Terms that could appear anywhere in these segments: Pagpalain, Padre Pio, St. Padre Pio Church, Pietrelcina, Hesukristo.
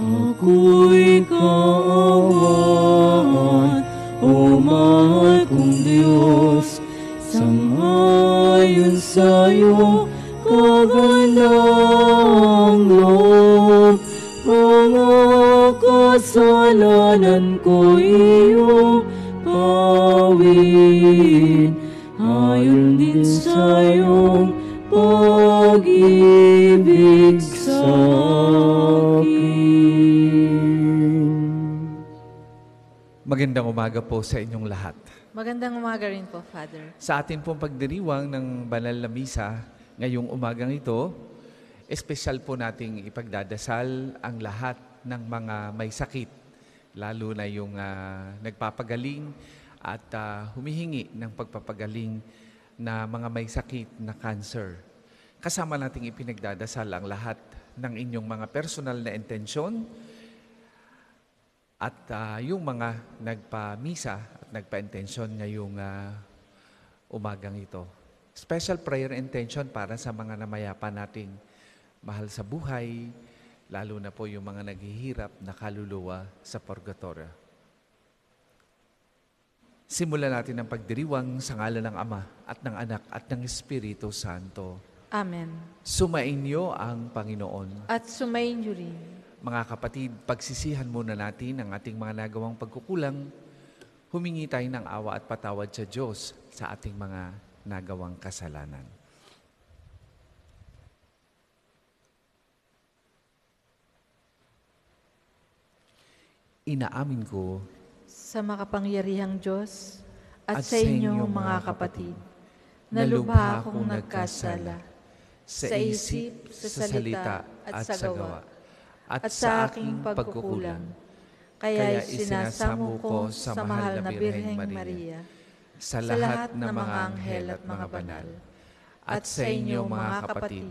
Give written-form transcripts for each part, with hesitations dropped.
ako'y kaawaan, o mahal kong Diyos, sangayon sa'yo kagandaang loob. Mga kasalanan ko iyong pawin, ayon din sa'yong pag-ibig sa'kin. Magandang umaga po sa inyong lahat. Magandang umaga rin po, Father. Sa atin pong pagdiriwang ng Banal na Misa ngayong umagang ito, espesyal po nating ipagdadasal ang lahat ng mga may sakit, lalo na yung nagpapagaling at humihingi ng pagpapagaling na mga may sakit na cancer. Kasama nating ipinagdadasal ang lahat ng inyong mga personal na intensyon at yung mga nagpamisa at nagpa-intensyon ngayong umagang ito. Special prayer intention para sa mga namayapa nating mahal sa buhay, lalo na po yung mga naghihirap na kaluluwa sa purgatorio. Simulan natin ang pagdiriwang sa ngalan ng Ama at ng Anak at ng Espiritu Santo. Amen. Sumainyo ang Panginoon. At sumainyo rin. Mga kapatid, pagsisihan muna natin ang ating mga nagawang pagkukulang. Humingi tayo ng awa at patawad sa Diyos sa ating mga nagawang kasalanan. Inaamin ko sa makapangyarihang Diyos at sa inyong mga kapatid, na lubha akong nagkasala sa isip, sa salita at sa gawa, at sa aking pagkukulang. Kaya isinasamo ko sa mahal na Birheng Maria, sa lahat ng mga anghel at mga banal, at sa inyong mga kapatid,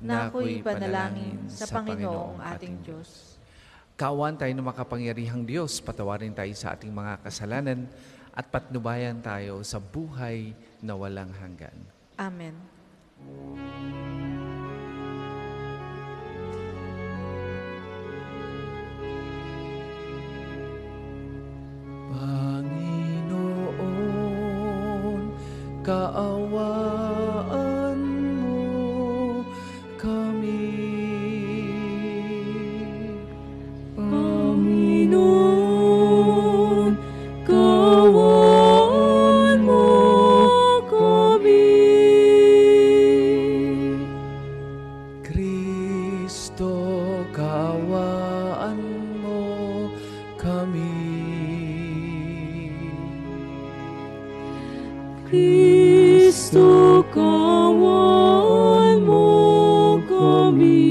na ako'y panalangin sa Panginoong ating Diyos. Kaawaan tayo ng makapangyarihang Diyos, patawarin tayo sa ating mga kasalanan at patnubayan tayo sa buhay na walang hanggan. Amen. Panginoon, kaawaan mo kami. Panginoon, kaawaan mo kami. Kristo, kaawaan mo kami. Kristo, kaawaan mo kami.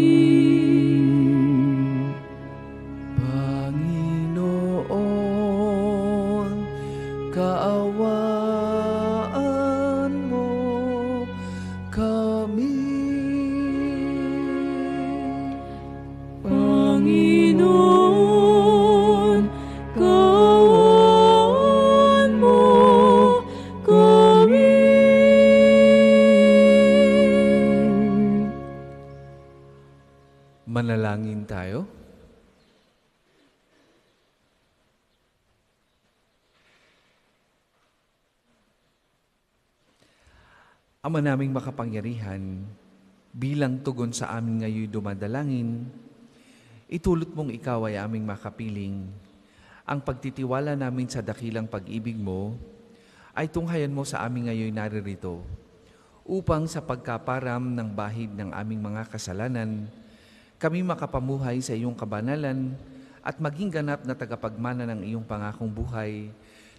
Manalangin tayo. Ama naming makapangyarihan, bilang tugon sa amin ngayon dumadalangin, itulot mong ikaw ay aming makapiling. Ang pagtitiwala namin sa dakilang pag-ibig mo ay tunghayan mo sa amin ngayon naririto, upang sa pagkaparam ng bahid ng aming mga kasalanan, kami makapamuhay sa iyong kabanalan at maging ganap na tagapagmana ng iyong pangakong buhay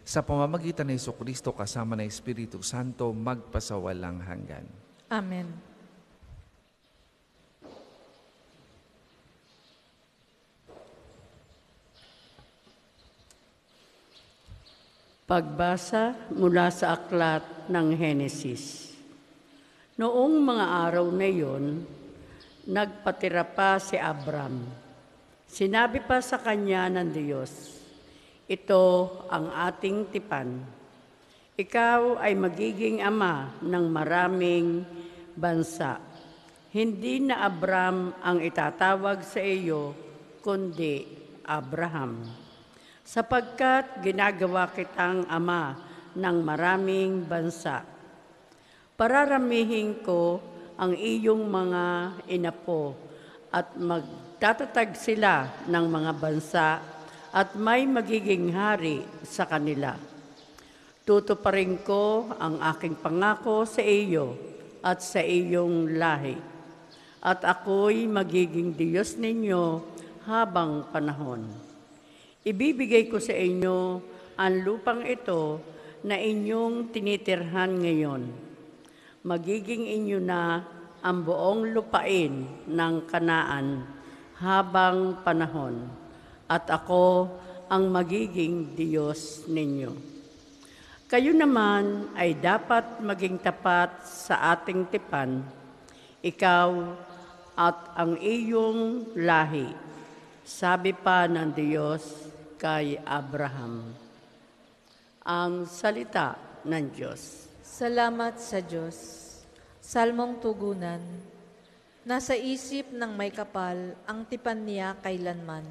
sa pamamagitan ng Jesucristo kasama ng Espiritu Santo magpasawalang hanggan. Amen. Pagbasa mula sa aklat ng Henesis. Noong mga araw na iyon, nagpatira pa si Abram. Sinabi pa sa kanya ng Diyos, ito ang ating tipan. Ikaw ay magiging ama ng maraming bansa. Hindi na Abram ang itatawag sa iyo kundi Abraham. Sapagkat ginagawa kitang ama ng maraming bansa. Pararamihin ko ang iyong mga inapo at magtatatag sila ng mga bansa at may magiging hari sa kanila. Tutuparin ko ang aking pangako sa iyo at sa iyong lahi. At ako'y magiging Diyos ninyo habang panahon. Ibibigay ko sa inyo ang lupang ito na inyong tinitirhan ngayon. Magiging inyo na ang buong lupain ng Kanaan habang panahon. At ako ang magiging Diyos ninyo. Kayo naman ay dapat maging tapat sa ating tipan, ikaw at ang iyong lahi, sabi pa ng Diyos kay Abraham. Ang salita ng Diyos. Salamat sa Diyos. Salmong tugunan. Nasa isip ng may kapal ang tipan niya kailanman.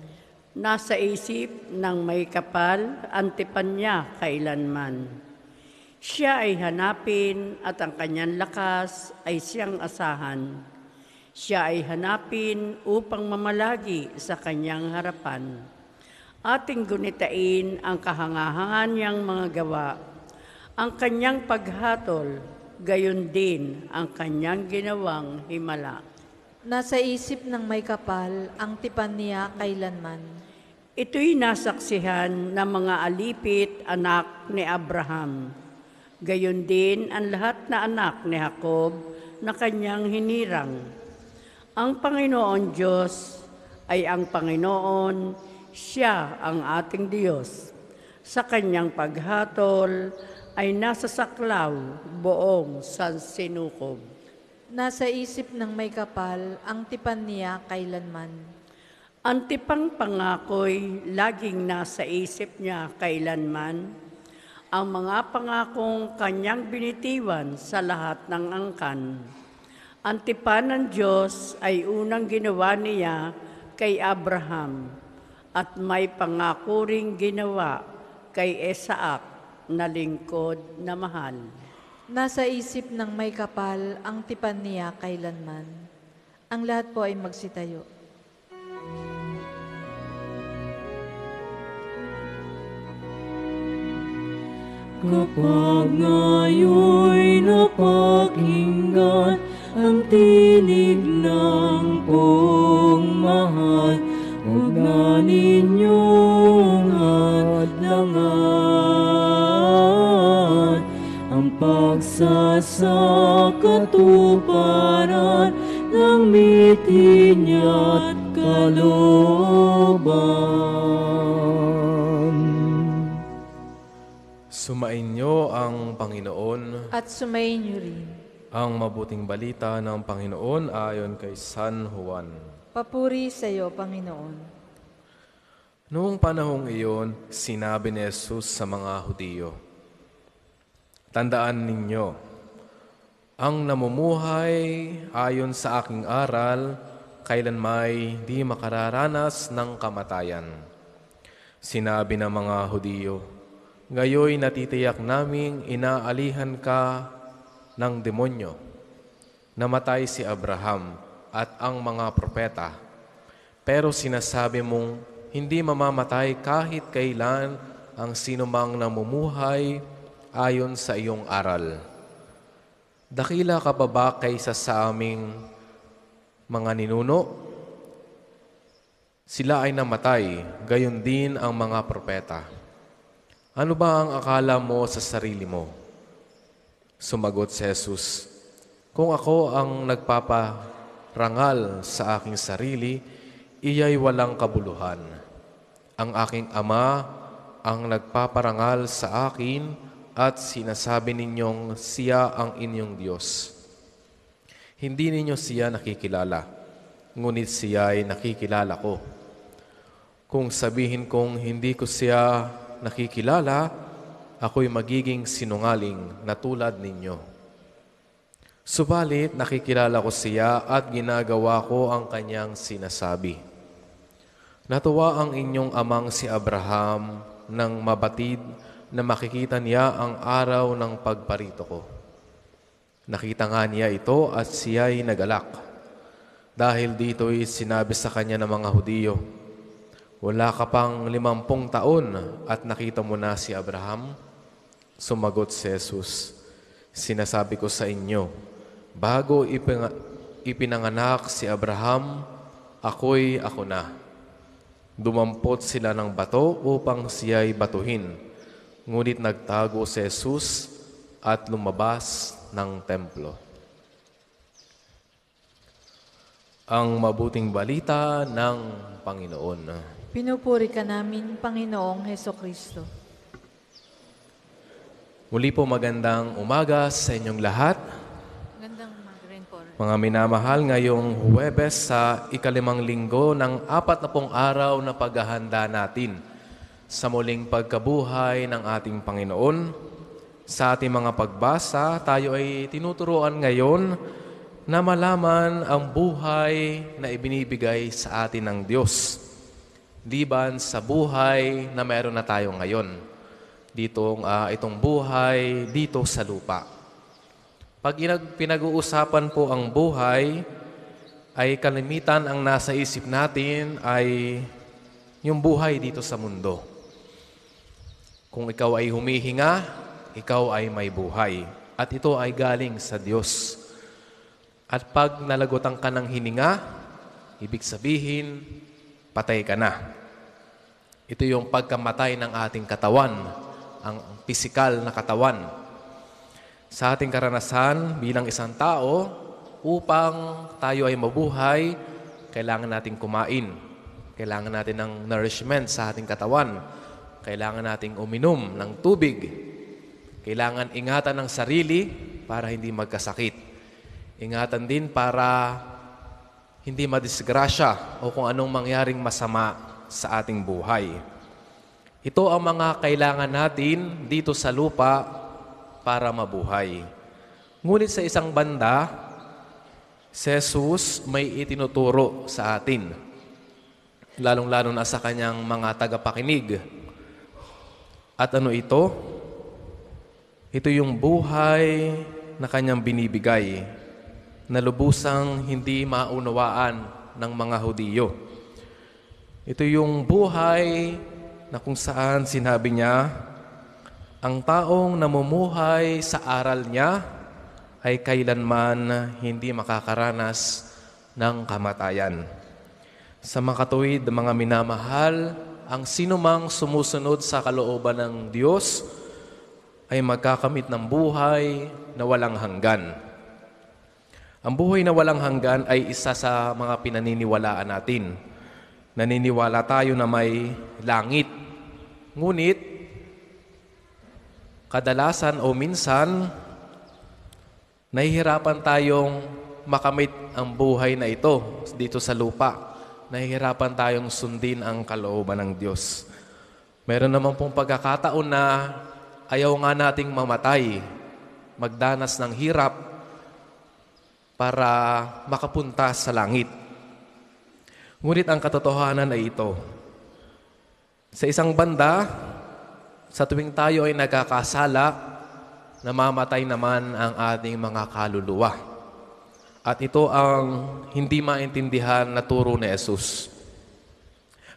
Nasa isip ng may kapal ang tipan niya kailanman. Siya ay hanapin at ang kanyang lakas ay siyang asahan. Siya ay hanapin upang mamalagi sa kanyang harapan. Ating gunitain ang kahangahangan niyang mga gawa, ang kanyang paghatol, gayon din ang kanyang ginawang himala. Nasa isip ng may kapal ang tipan niya kailanman. Ito'y nasaksihan ng mga alipit anak ni Abraham. Gayon din ang lahat na anak ni Jacob na kanyang hinirang. Ang Panginoon Diyos ay ang Panginoon, siya ang ating Diyos. Sa kanyang paghatol ay nasa saklaw buong sansinukob. Nasa isip ng may kapal ang tipan niya kailanman. Ang tipang pangako'y laging nasa isip niya kailanman. Ang mga pangakong kanyang binitiwan sa lahat ng angkan. Ang tipan ng Diyos ay unang ginawa niya kay Abraham at may pangako ring ginawa kay Isaac na lingkod na mahal. Nasa isip ng may kapal ang tipan niya kailanman. Ang lahat po ay magsitayo. Kapag ngayo'y napakinggan ang tinig ng pong mahal, huwag na ninyong hadlangan ang pagsasakatuparan ng mitin niya't kalooban. Sumain niyo ang Panginoon at sumain niyo rin ang mabuting balita ng Panginoon ayon kay San Juan. Papuri sa iyo, Panginoon. Noong panahong iyon, sinabi ni Jesus sa mga Hudiyo, "Tandaan ninyo, ang namumuhay ayon sa aking aral, kailanmay di makararanas ng kamatayan." Sinabi ng mga Hudiyo, "Gayoy natitiyak naming inaalihan ka ng demonyo. Namatay si Abraham at ang mga propeta. Pero sinasabi mong hindi mamamatay kahit kailan ang sinumang namumuhay ayon sa iyong aral. Dakila ka pa ba kaysa sa aming mga ninuno? Sila ay namatay, gayon din ang mga propeta. Ano ba ang akala mo sa sarili mo?" Sumagot si Jesus, "Kung ako ang nagpaparangal sa aking sarili, iya'y walang kabuluhan. Ang aking Ama ang nagpaparangal sa akin at sinasabi ninyong siya ang inyong Diyos. Hindi ninyo siya nakikilala, ngunit siya'y nakikilala ko. Kung sabihin kong hindi ko siya nakikilala, ako'y magiging sinungaling na tulad ninyo. Subalit, nakikilala ko siya at ginagawa ko ang kanyang sinasabi. Natuwa ang inyong amang si Abraham nang mabatid na makikita niya ang araw ng pagparito ko. Nakita nga niya ito at siya'y nagalak. Dahil dito'y sinabi sa kanya ng mga Hudiyo, wala ka pang 50 taon at nakita mo na si Abraham? Sumagot si Jesus, sinasabi ko sa inyo, bago ipinanganak si Abraham, ako'y ako na. Dumampot sila ng bato upang siya'y batuhin. Ngunit nagtago si Jesus at lumabas ng templo. Ang mabuting balita ng Panginoon. Pinupuri ka namin, Panginoong Hesukristo. Muli po magandang umaga sa inyong lahat. Magandang umaga rin po. Mga minamahal, ngayong Huwebes sa 5th linggo ng 40 araw na paghahanda natin sa muling pagkabuhay ng ating Panginoon. Sa ating mga pagbasa, tayo ay tinuturuan ngayon na malaman ang buhay na ibinibigay sa atin ng Diyos. Diban sa buhay na meron na tayo ngayon. Itong buhay dito sa lupa. Pag pinag-uusapan po ang buhay, ay kalimitan ang nasa isip natin ay yung buhay dito sa mundo. Kung ikaw ay humihinga, ikaw ay may buhay. At ito ay galing sa Diyos. At pag nalagotan ka ng hininga, ibig sabihin, patay ka na. Ito yung pagkamatay ng ating katawan, ang pisikal na katawan. Sa ating karanasan bilang isang tao, upang tayo ay mabuhay, kailangan nating kumain. Kailangan natin ng nourishment sa ating katawan. Kailangan nating uminom ng tubig. Kailangan ingatan ng sarili para hindi magkasakit. Ingatan din para hindi madisgrasya o kung anong mangyaring masama sa ating buhay. Ito ang mga kailangan natin dito sa lupa para mabuhay. Ngunit sa isang banda, si Jesus may itinuturo sa atin, lalong-lalo na sa kanyang mga tagapakinig. At ano ito? Ito yung buhay na kanyang binibigay, na lubusang hindi maunawaan ng mga Hudiyo. Ito yung buhay na kung saan sinabi niya, ang taong namumuhay sa aral niya ay kailanman hindi makakaranas ng kamatayan. Sa makatuwid, mga minamahal, ang sinumang sumusunod sa kalooban ng Diyos ay magkakamit ng buhay na walang hanggan. Ang buhay na walang hanggan ay isa sa mga pinaniniwalaan natin. Naniniwala tayo na may langit. Ngunit, kadalasan o minsan, nahihirapan tayong makamit ang buhay na ito dito sa lupa. Nahihirapan tayong sundin ang kalooban ng Diyos. Meron naman pong pagkakataon na ayaw nga nating mamatay, magdanas ng hirap, para makapunta sa langit. Ngunit ang katotohanan ay ito. Sa isang banda, sa tuwing tayo ay nagkakasala, namamatay naman ang ating mga kaluluwa. At ito ang hindi maintindihan na turo ni Jesus.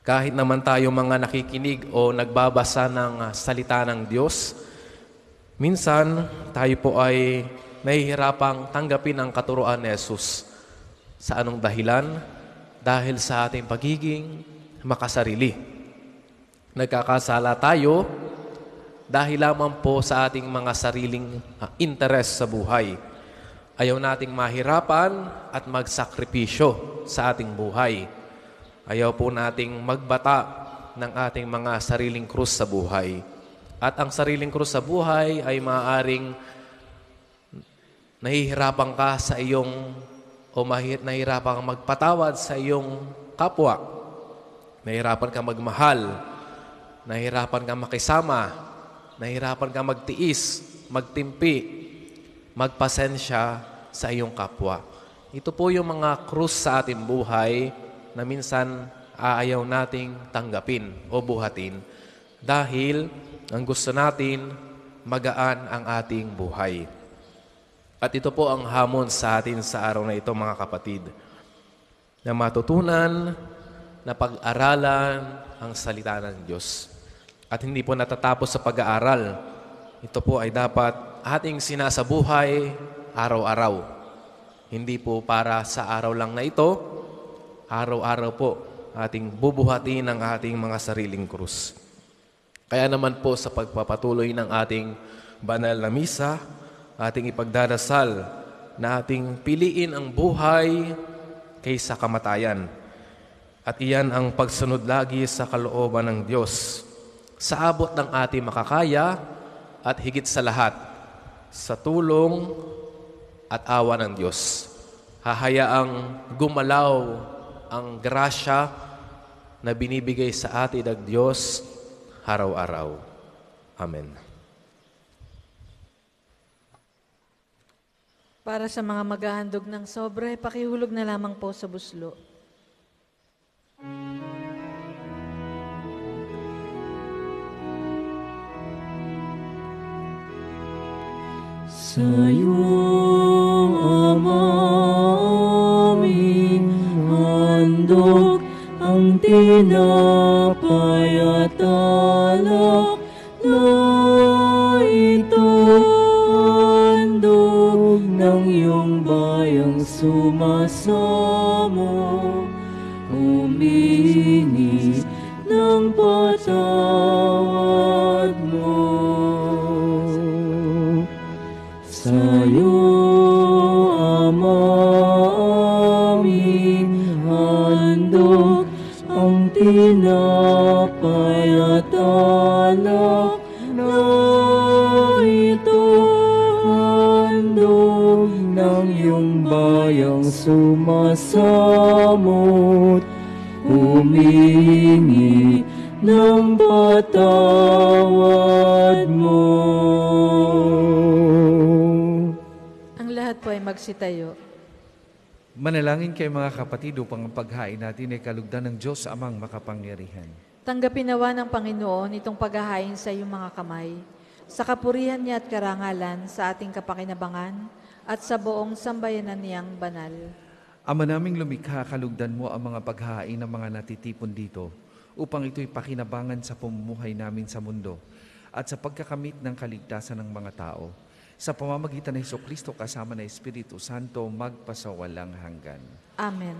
Kahit naman tayo mga nakikinig o nagbabasa ng salita ng Diyos, minsan tayo po ay nahihirapang tanggapin ang katuruan ni Jesus. Sa anong dahilan? Dahil sa ating pagiging makasarili. Nagkakasala tayo dahil lamang po sa ating mga sariling interes sa buhay. Ayaw nating mahirapan at magsakripisyo sa ating buhay. Ayaw po nating magbata ng ating mga sariling krus sa buhay. At ang sariling krus sa buhay ay maaaring nahihirapan ka sa iyong nahihirapan kang magpatawad sa iyong kapwa. Nahihirapan kang magmahal. Nahihirapan kang makisama. Nahihirapan kang magtiis, magtimpi, magpasensya sa iyong kapwa. Ito po yung mga krus sa ating buhay na minsan ayaw nating tanggapin o buhatin dahil ang gusto natin magaan ang ating buhay. At ito po ang hamon sa atin sa araw na ito, mga kapatid, na matutunan, na pag-aralan ang salita ng Diyos. At hindi po natatapos sa pag-aaral. Ito po ay dapat ating sinasabuhay araw-araw. Hindi po para sa araw lang na ito, araw-araw po ating bubuhatin ang ating mga sariling krus. Kaya naman po sa pagpapatuloy ng ating banal na misa, ating ipagdarasal na ating piliin ang buhay kaysa kamatayan. At iyan ang pagsunod lagi sa kalooban ng Diyos, sa abot ng ating makakaya at higit sa lahat, sa tulong at awa ng Diyos. Hahayaang gumalaw ang grasya na binibigay sa atin ng Diyos araw-araw. Amen. Para sa mga maghahandog ng sobre, pakihulog na lamang po sa buslo. Sa'yo, Ama, aming handog, ang tinapay at alak na ito. Handog ng iyong bayang sumasamo, humihingi ng patawad mo. Sa'yo, Ama, aming handog, ang tinapay at alak na ito. Handog ng iyong bayang sumasamot, humingi ng patawad mo. Ang lahat po ay magsitayo. Manalangin kayo, mga kapatid, upang ang paghain natin ay kalugdan ng Diyos Amang makapangyarihan. Tanggapin nawa ng Panginoon itong paghahain sa iyong mga kamay, sa kapurihan niya at karangalan, sa ating kapakinabangan, at sa buong sambayanan niyang banal. Ama naming lumikha, kalugdan mo ang mga paghahain ng mga natitipon dito, upang ito'y pakinabangan sa pamumuhay namin sa mundo, at sa pagkakamit ng kaligtasan ng mga tao. Sa pamamagitan ng Hesukristo kasama ng Espiritu Santo, magpasawalang hanggan. Amen.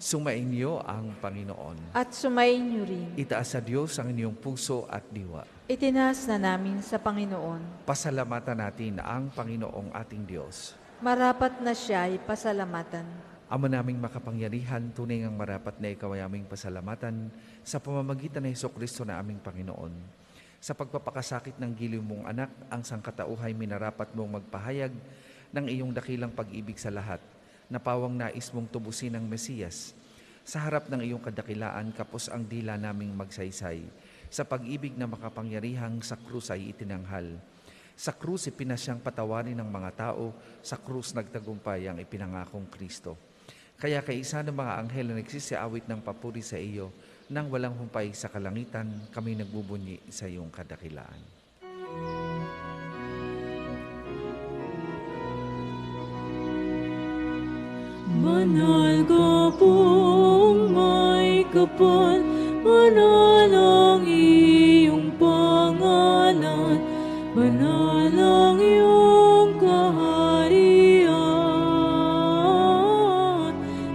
Sumain niyo ang Panginoon. At sumain niyo rin. Itaas sa Diyos ang inyong puso at diwa. Itinaas na namin sa Panginoon. Pasalamatan natin ang Panginoong ating Diyos. Marapat na siya ay pasalamatan. Ama naming makapangyarihan, tunay ngang marapat na ikaw ay aming pasalamatan sa pamamagitan ng Hesukristo na aming Panginoon. Sa pagpapakasakit ng giliw mong anak, ang sangkatauhay minarapat mong magpahayag ng iyong dakilang pag-ibig sa lahat, na pawang nais mong tubusin ng Mesiyas. Sa harap ng iyong kadakilaan, kapos ang dila naming magsaysay. Sa pag-ibig na makapangyarihang sa krus ay itinanghal. Sa krus ipinasyang patawarin ng mga tao, sa krus nagtagumpay ang ipinangakong Kristo. Kaya kaisa ng mga anghel na nagsisiawit ng papuri sa iyo, nang walang humpay sa kalangitan, kami nagbubunyi sa iyong kadakilaan. Banal ka pong may kapal, banal ang iyong pangalan, banal ang iyong kaharian.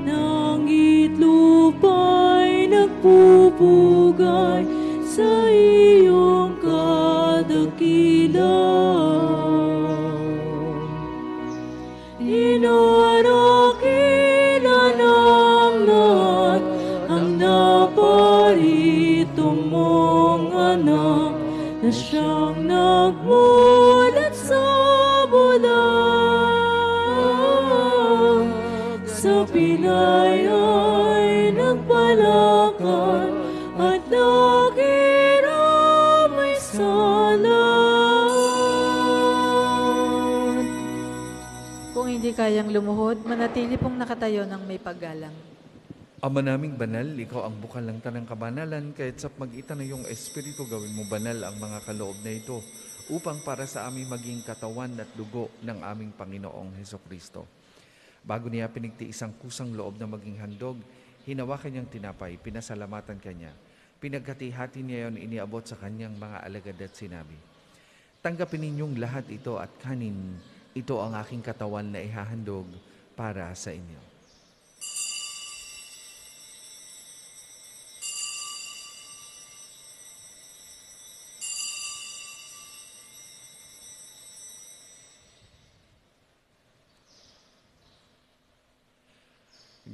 Nangit lupa'y nagpupugay sa iyong kadakilaan. Inarakin ng lahat ang naparito mong anak, na siyang nagmulat sa bulan. Sa Pinay ay nagpalakad at nakiramay sa lahat. Kung hindi kayang lumuhod, manatili pong nakatayo ng may paggalang. Ama naming banal, ikaw ang bukal ng tanang kabanalan, kahit sa magitan na iyong Espiritu gawin mo banal ang mga kaloob na ito, upang para sa amin maging katawan at dugo ng aming Panginoong Hesukristo. Bago niya pinigtiis ang kusang loob na maging handog, hinawakan niyang tinapay, pinasalamatan kanya. Pinagkatihati niya yon, iniabot sa kanyang mga alagad at sinabi, "Tanggapin ninyong lahat ito at kanin, ito ang aking katawan na ihahandog para sa inyo."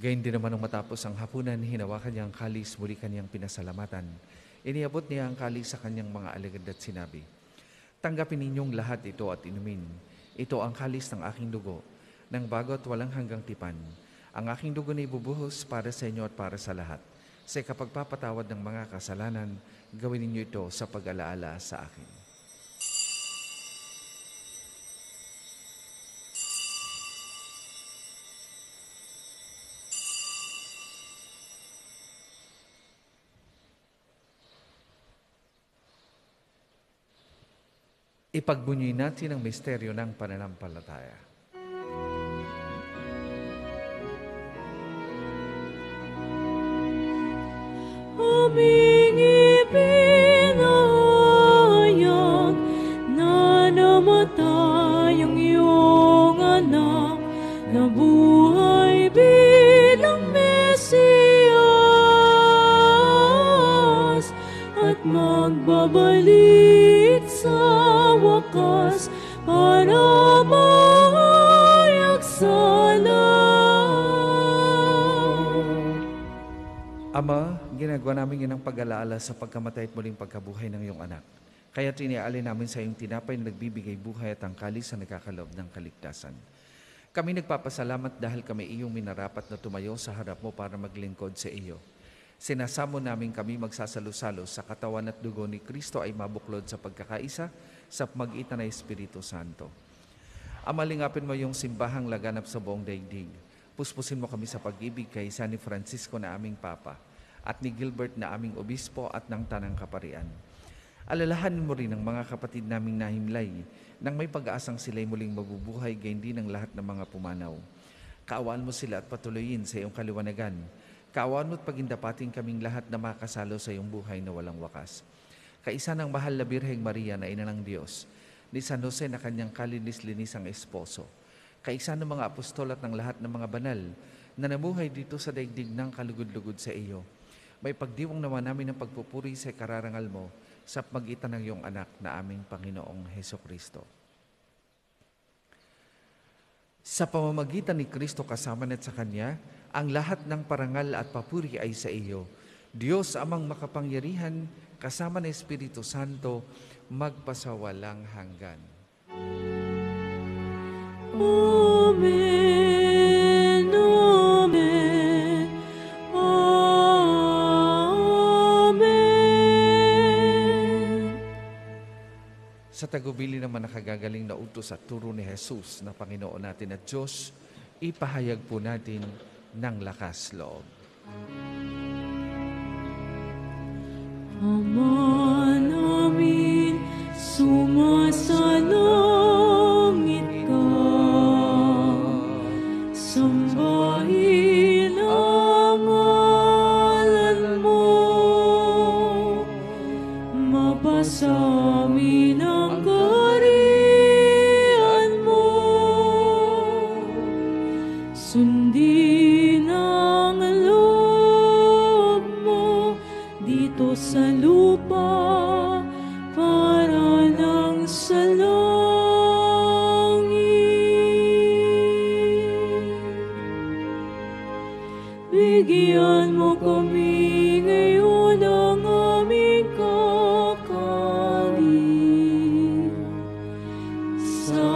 Gayon din naman nung matapos ang hapunan, hinawakan niya ang kalis, muli kanyang pinasalamatan. Iniabot niya ang kalis sa kanyang mga alagad at sinabi, "Tanggapin ninyong lahat ito at inumin. Ito ang kalis ng aking dugo, ng bago at walang hanggang tipan. Ang aking dugo na ibubuhos para sa inyo at para sa lahat. Sa ikapagpapatawad ng mga kasalanan, gawin ninyo ito sa pag-alaala sa akin." Ipagbunyi natin ang misteryo ng pananampalataya. Humingi pinayag na namatay ang iyong anak na buhay bilang Mesiyas at magbabalik sa wakas para mahayag sana. Ama, ginagawa namin yan ang pag-alaala sa pagkamatay at muling pagkabuhay ng iyong anak. Kaya tiniaalin namin sa iyong tinapay na nagbibigay buhay at ang kalis sa nagkakaloob ng kaligtasan. Kami nagpapasalamat dahil kami iyong minarapat na tumayo sa harap mo para maglingkod sa iyo. Sinasamo namin kami magsasalo-salo sa katawan at dugo ni Kristo ay mabuklod sa pagkakaisa sa pamagitan ng Espiritu Santo. Ama, lingapin mo yung simbahang laganap sa buong daigdig. Puspusin mo kami sa pag-ibig kay San Francisco na aming Papa at ni Gilbert na aming Obispo at ng Tanang Kaparian. Alalahanin mo rin ang mga kapatid naming nahimlay nang may pag-aasang sila'y muling mabubuhay gayon din ng lahat ng mga pumanaw. Kaawaan mo sila at patuloyin sa iyong kaliwanagan. Kaawaan mo't pagindapating kaming lahat na makasalo sa iyong buhay na walang wakas. Kaisa ng mahal na Birheng Maria na ina ng Diyos, ni San Jose na kanyang kalinis-linisang esposo, kaisa ng mga apostol at ng lahat ng mga banal na namuhay dito sa daigdig ng kalugod-lugod sa iyo, may pagdiwang nawa namin ng pagpupuri sa kararangal mo sa pamagitan ng iyong anak na aming Panginoong Hesukristo. Sa pamamagitan ni Kristo kasama at sa Kanya, ang lahat ng parangal at papuri ay sa iyo. Diyos amang makapangyarihan, kasama ng Espiritu Santo, magpasawalang hanggan. Amen, amen, amen. Sa tagubilin naman nakagagaling na utos at turo ni Jesus na Panginoon natin at Diyos, ipahayag po natin ng lakas loob. Ama namin, sumasalangit ka, sambahin ang ngalan mo, mapasamin ang kaharian mo, sundin sa lupa para ng salangin. Bigyan mo kami ngayon ang aming kakanin sa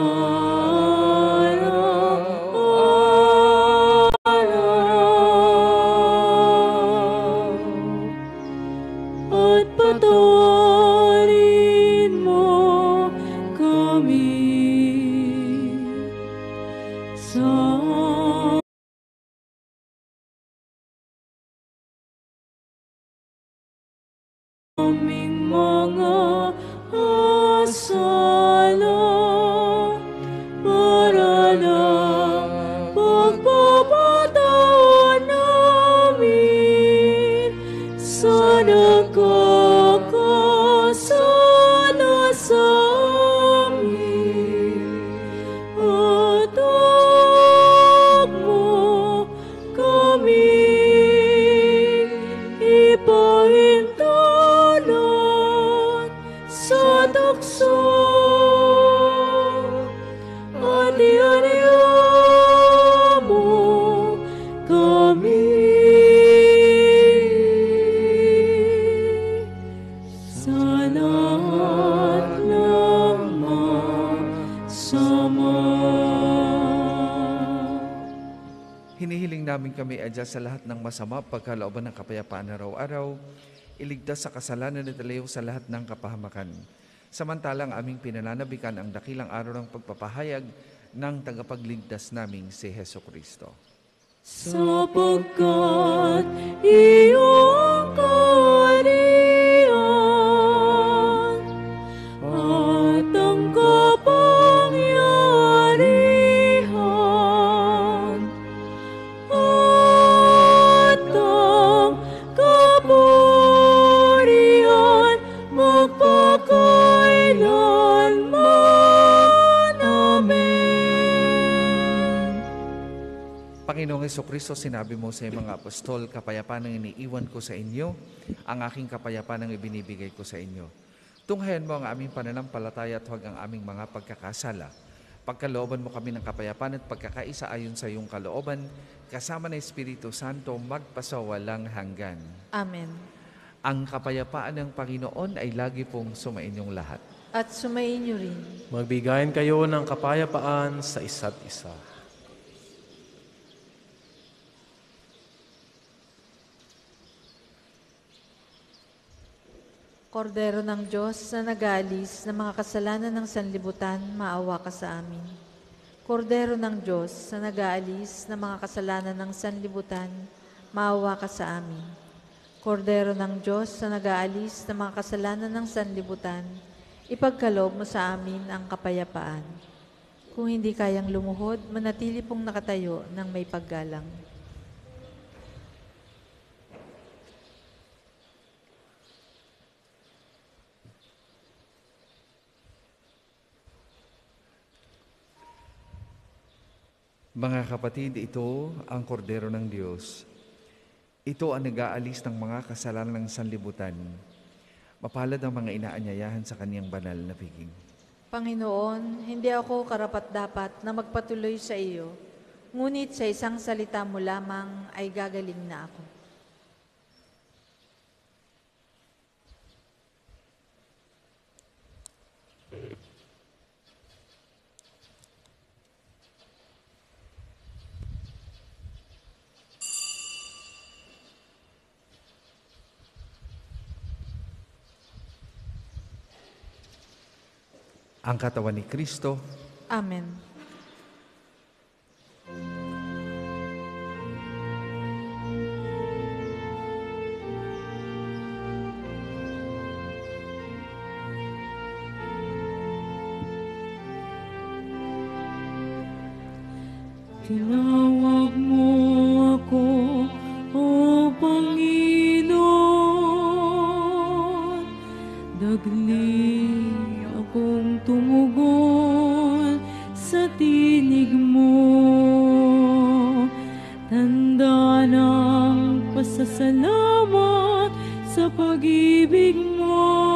aming mga asala para na pagpapataon namin sa nagkakasala sa amin. At huwag mo kami ipahintulot sa tukso. Namin kami adya sa lahat ng masama, pagkalooban ng kapayapaan araw-araw, iligtas sa kasalanan at ilayo sa lahat ng kapahamakan. Samantalang aming pinananabikan ang dakilang araw ng pagpapahayag ng tagapagligtas naming si Jesucristo. Sapagkat iyong kaharian at ang Panginoong Jesucristo, sinabi mo sa mga apostol, kapayapaan ang iniiwan ko sa inyo, ang aking kapayapaan ang ibinibigay ko sa inyo. Tunghayan mo ang aming pananampalataya at huwag ang aming mga pagkakasala. Pagkalooban mo kami ng kapayapaan at pagkakaisa ayon sa iyong kalooban, kasama ng Espiritu Santo, magpasawalang hanggan. Amen. Ang kapayapaan ng Panginoon ay lagi pong sumainyong lahat. At sumainyo rin. Magbigayan kayo ng kapayapaan sa isa't isa. Kordero ng Diyos na nagalis ng mga kasalanan ng sanlibutan, maawa ka sa amin. Kordero ng Diyos na nagalis ng mga kasalanan ng sanlibutan, maawa ka sa amin. Kordero ng Diyos na nagalis ng mga kasalanan ng sanlibutan, ipagkaloob mo sa amin ang kapayapaan. Kung hindi kayang lumuhod, manatili pong nakatayo ng may paggalang. Mga kapatid, ito ang kordero ng Diyos. Ito ang nag-aalis ng mga kasalanan ng sanlibutan. Mapalad ang mga inaanyayahan sa kaniyang banal na piging. Panginoon, hindi ako karapat-dapat na magpatuloy sa iyo, ngunit sa isang salita mo lamang ay gagaling na ako. Ang katawan ni Kristo. Amen. Tinawag mo ako, O Panginoon, dagli kung tumugon sa tinig mo, tanda ng pasasalamat sa pag-ibig mo,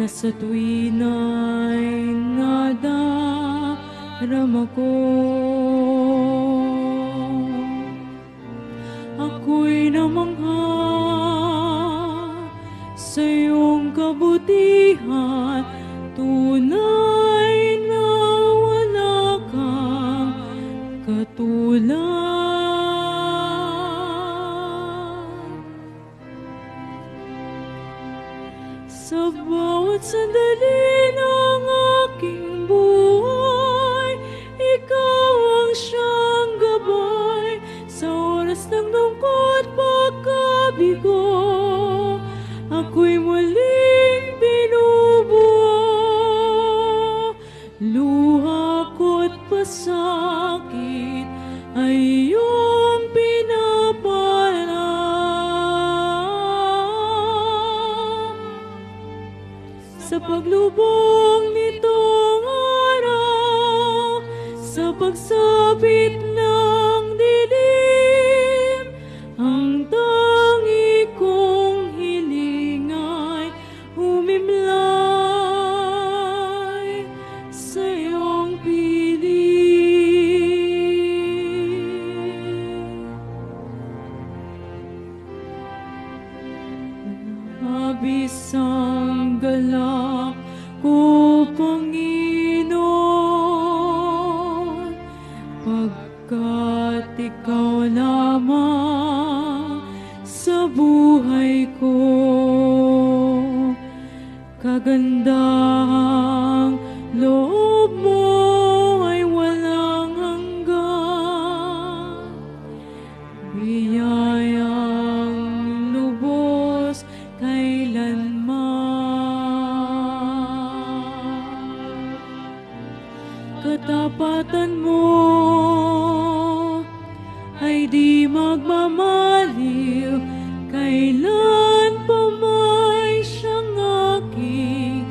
na sa tuwin ay nadarama ko. Ako'y namangha sa iyong kabutihan, tunay na wala kang katulad. Sa bawat sandali ng aking buhay, ikaw ang siyang gabay sa oras ng lungkot, pagkabigo. ay iyong pinapalam. Sa paglubog nitong araw, sa pagsapit ng dilim, ang tangi kong hiling ay humimlay sa iyong piling. Labis ang galak ko, Panginoon, pagkat Ikaw lamang sa buhay ko. Kagandahang loob mo ay walang hanggan, biyayang lubos kailanman. Katapatan mo ay di magmamaliw, kailan pa may siyang aking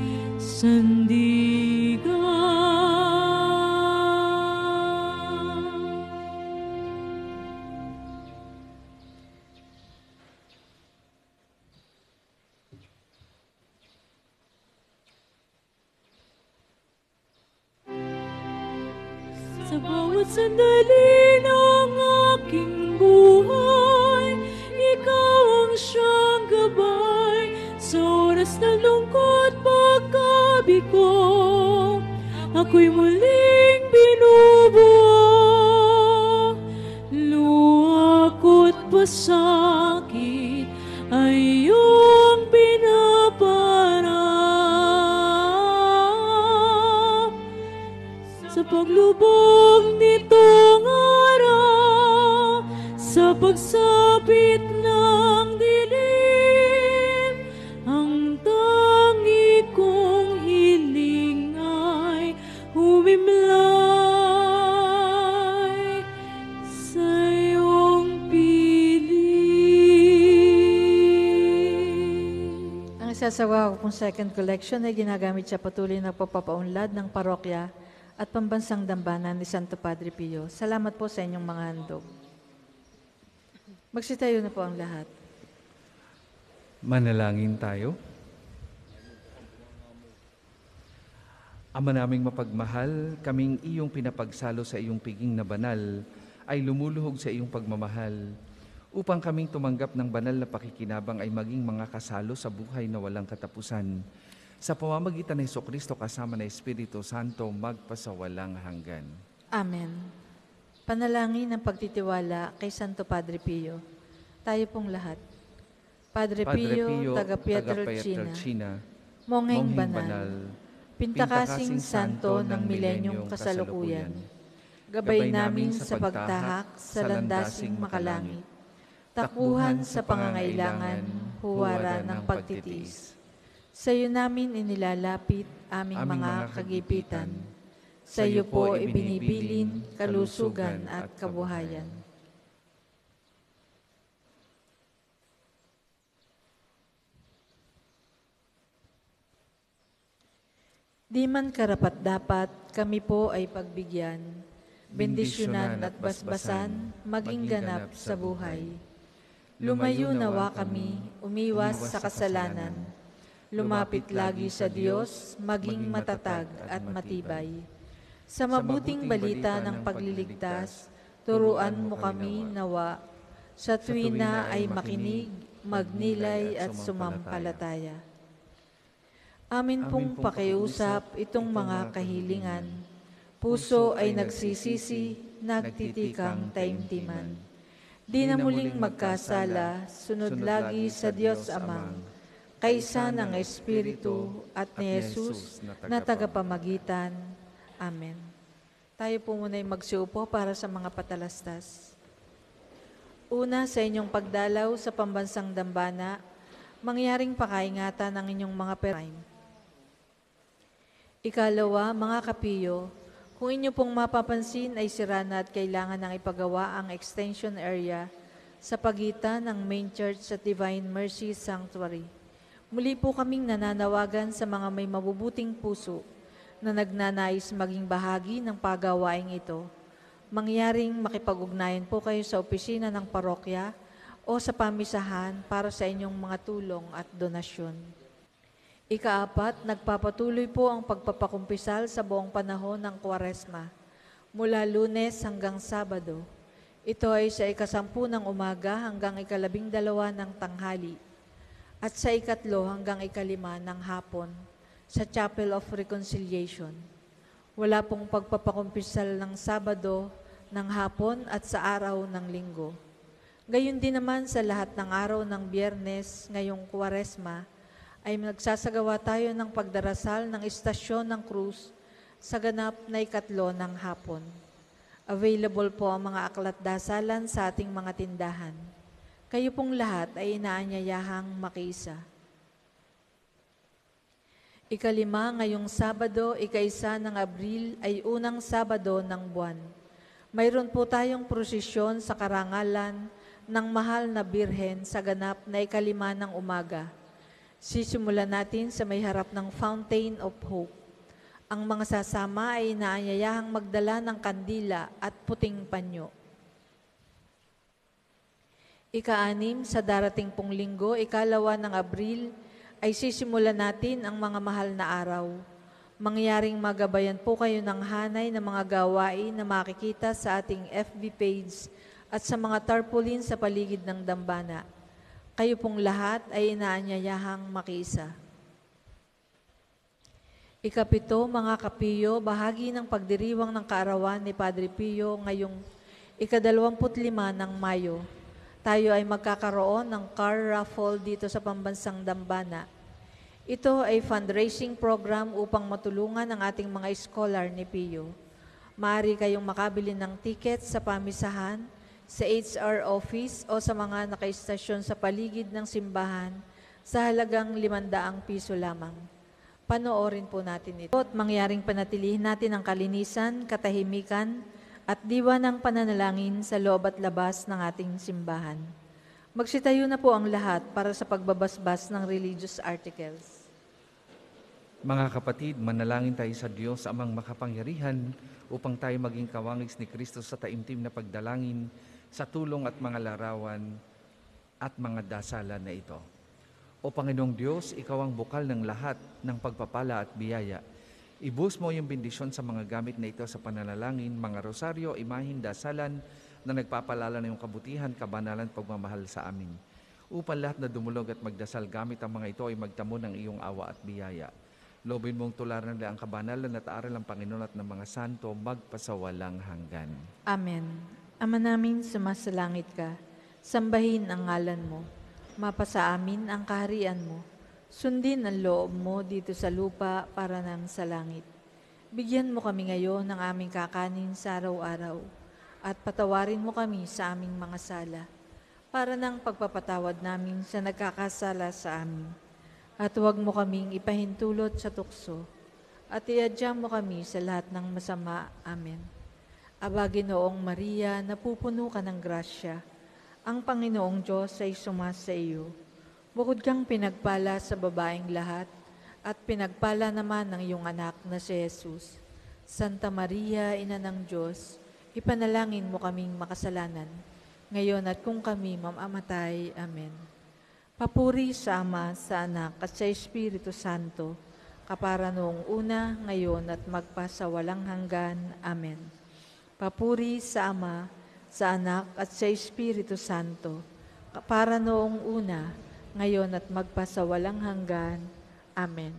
sandigan. Sa bawat sandali ng aking buhay, Ikaw ang siyang gabay. Sa oras ng lungkot, pagkabiko, ako'y muling binubuo. Luha ko't pasakit ay iyong pinaparap. Sa paglubog nitong araw, sa pagsapit ng dilim, ang tangi kong hiling ay humimlay sa iyong piling. Ang isasawa ko pong second collection ay ginagamit sa patuloy na pagpapaunlad ng parokya at pambansang dambana ni Santo Padre Pio. Salamat po sa inyong mga handog. Magsitayo na po ang lahat. Manalangin tayo. Ama naming mapagmahal, kaming iyong pinapagsalo sa iyong piging na banal ay lumuluhog sa iyong pagmamahal, upang kaming tumanggap ng banal na pakikinabang ay maging mga kasalo sa buhay na walang katapusan. Sa pamamagitan ng Jesucristo kasama ng Espiritu Santo, magpasawalang hanggan. Amen. Panalangin ng pagtitiwala kay Santo Padre Pio. Tayo pong lahat. Padre Pio, taga Pietrelcina, mongeng banal, pintakasing santo ng milenyong kasalukuyan, gabay namin sa pagtahak sa landasing makalangit, takuhan sa pangangailangan, huwara ng pagtitiis. Sa iyo namin inilalapit aming mga kagipitan. Sa iyo po ibinibilin kalusugan at kabuhayan. Di man karapat-dapat, kami po ay pagbigyan, bendisyonan at basbasan, maging ganap sa buhay. Lumayo nawa kami, umiwas sa kasalanan, lumapit lagi sa Diyos, maging matatag at matibay. Sa mabuting balita ng pagliligtas, turuan mo kami nawa. Sa tuwina na ay makinig, magnilay at sumampalataya. Amin pong pakiusap itong mga kahilingan. Puso ay nagsisisi, nagtitikang taimtiman. Di na muling magkasala, sunod lagi sa Diyos Amang, kaysa ng Espiritu at ni Jesus na tagapamagitan. Amen. Tayo po muna'y magsiupo para sa mga patalastas. Una, sa inyong pagdalaw sa pambansang dambana, mangyaring pakaingatan ng inyong mga peraim. Ikalawa, mga kapiyo, Kung inyo pong mapapansin ay sira na at kailangan ng ipagawa ang extension area sa pagitan ng Main Church at Divine Mercy Sanctuary. Muli po kaming nananawagan sa mga may mabubuting puso na nagnanais maging bahagi ng pagawaing ito. Mangyaring makipag-ugnayan po kayo sa opisina ng parokya o sa pamisahan para sa inyong mga tulong at donasyon. Ikaapat, nagpapatuloy po ang pagpapakumpisal sa buong panahon ng Kwaresma, mula Lunes hanggang Sabado. Ito ay sa 10 ng umaga hanggang 12 ng tanghali at sa 3 hanggang 5 ng hapon sa Chapel of Reconciliation. Wala pong pagpapakumpisal ng Sabado, ng hapon at sa araw ng Linggo. Gayun din naman sa lahat ng araw ng Biyernes ngayong Kwaresma ay nagsasagawa tayo ng pagdarasal ng Istasyon ng Krus sa ganap na 3 ng hapon. Available po ang mga aklat dasalan sa ating mga tindahan. Kayo pong lahat ay inaanyayahang makiisa. Ikalima, ngayong Sabado, 1 Abril ay unang Sabado ng buwan. Mayroon po tayong prosesyon sa karangalan ng Mahal na Birhen sa ganap na 5 ng umaga. Sisimulan natin sa may harap ng Fountain of Hope. Ang mga sasama ay inaanyayahang magdala ng kandila at puting panyo. Ika-6, sa darating pong linggo, 2 Abril, ay sisimulan natin ang mga mahal na araw. Mangyaring magabayan po kayo ng hanay ng mga gawain na makikita sa ating FB page at sa mga tarpaulin sa paligid ng dambana. Kayo pong lahat ay inaanyayahang makiisa. Ikapito, mga kapiyo, bahagi ng pagdiriwang ng kaarawan ni Padre Pio ngayong 25 ng Mayo. Tayo ay magkakaroon ng car raffle dito sa pambansang Dambana. Ito ay fundraising program upang matulungan ang ating mga scholar ni Pio. Maaari kayong makabili ng ticket sa pamisahan, sa HR office o sa mga nakaistasyon sa paligid ng simbahan sa halagang 500 piso lamang. Panoorin po natin ito at mangyaring panatilihin natin ang kalinisan, katahimikan at diwa ng pananalangin sa loob at labas ng ating simbahan. Magsitayo na po ang lahat para sa pagbabasbas ng religious articles. Mga kapatid, manalangin tayo sa Diyos Amang makapangyarihan upang tayo maging kawangis ni Kristo sa taimtim na pagdalangin sa tulong at mga larawan at mga dasalan na ito. O Panginoong Diyos, Ikaw ang bukal ng lahat ng pagpapala at biyaya. Ibuhos mo yung bendisyon sa mga gamit na ito sa pananalangin, mga rosaryo, imahin, dasalan na nagpapalala ng iyong kabutihan, kabanalan, pagmamahal sa amin. Upang lahat na dumulog at magdasal gamit ang mga ito ay magtamo ng iyong awa at biyaya. Loobin mong tularan nila ang kabanalan at aral ng Panginoon at ng mga santo magpasawalang hanggan. Amen. Ama namin, sumasalangit ka. Sambahin ang ngalan mo. Mapasa amin ang kaharian mo. Sundin ang loob mo dito sa lupa para nang sa langit. Bigyan mo kami ngayon ng aming kakanin sa araw-araw at patawarin mo kami sa aming mga sala para nang pagpapatawad namin sa nagkakasala sa amin. At huwag mo kaming ipahintulot sa tukso at iadya mo kami sa lahat ng masama. Amen. Aba, Ginoong Maria, napupuno ka ng grasya. Ang Panginoong Diyos ay sumasa iyo. Bukod kang pinagpala sa babaeng lahat at pinagpala naman ng iyong anak na si Jesus. Santa Maria, Ina ng Diyos, ipanalangin mo kaming makasalanan, ngayon at kung kami mamamatay. Amen. Papuri sa Ama, sa Anak at sa Espiritu Santo, kapara noong una, ngayon at magpasawalang hanggan. Amen. Papuri sa Ama, sa Anak at sa Espiritu Santo, para noong una, ngayon at magpasawalang hanggan. Amen.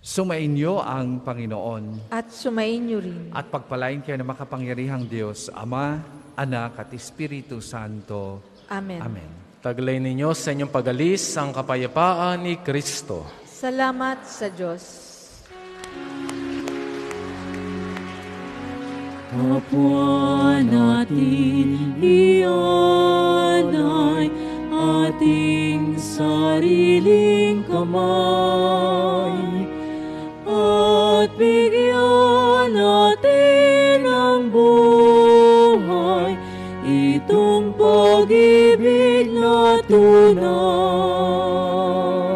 Sumainyo ang Panginoon. At sumainyo rin. At pagpalain kayo ng makapangyarihang Diyos, Ama, Anak at Espiritu Santo. Amen. Amen. Taglay ninyo sa inyong pag-alis ang kapayapaan ni Kristo. Salamat sa Diyos. Kapwa natin iyon ay pag-ibig na tunay.